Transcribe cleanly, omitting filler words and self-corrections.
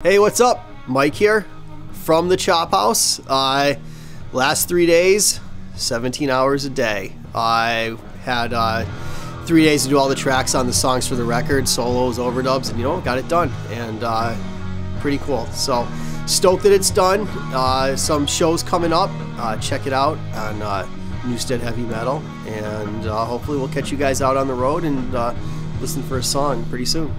Hey, what's up? Mike here from the Chop House. Last 3 days, 17 hours a day. I had 3 days to do all the tracks on the songs for the record, solos, overdubs, and got it done. And pretty cool. So stoked that it's done. Some shows coming up. Check it out on Newstead Heavy Metal. And hopefully we'll catch you guys out on the road and listen for a song pretty soon.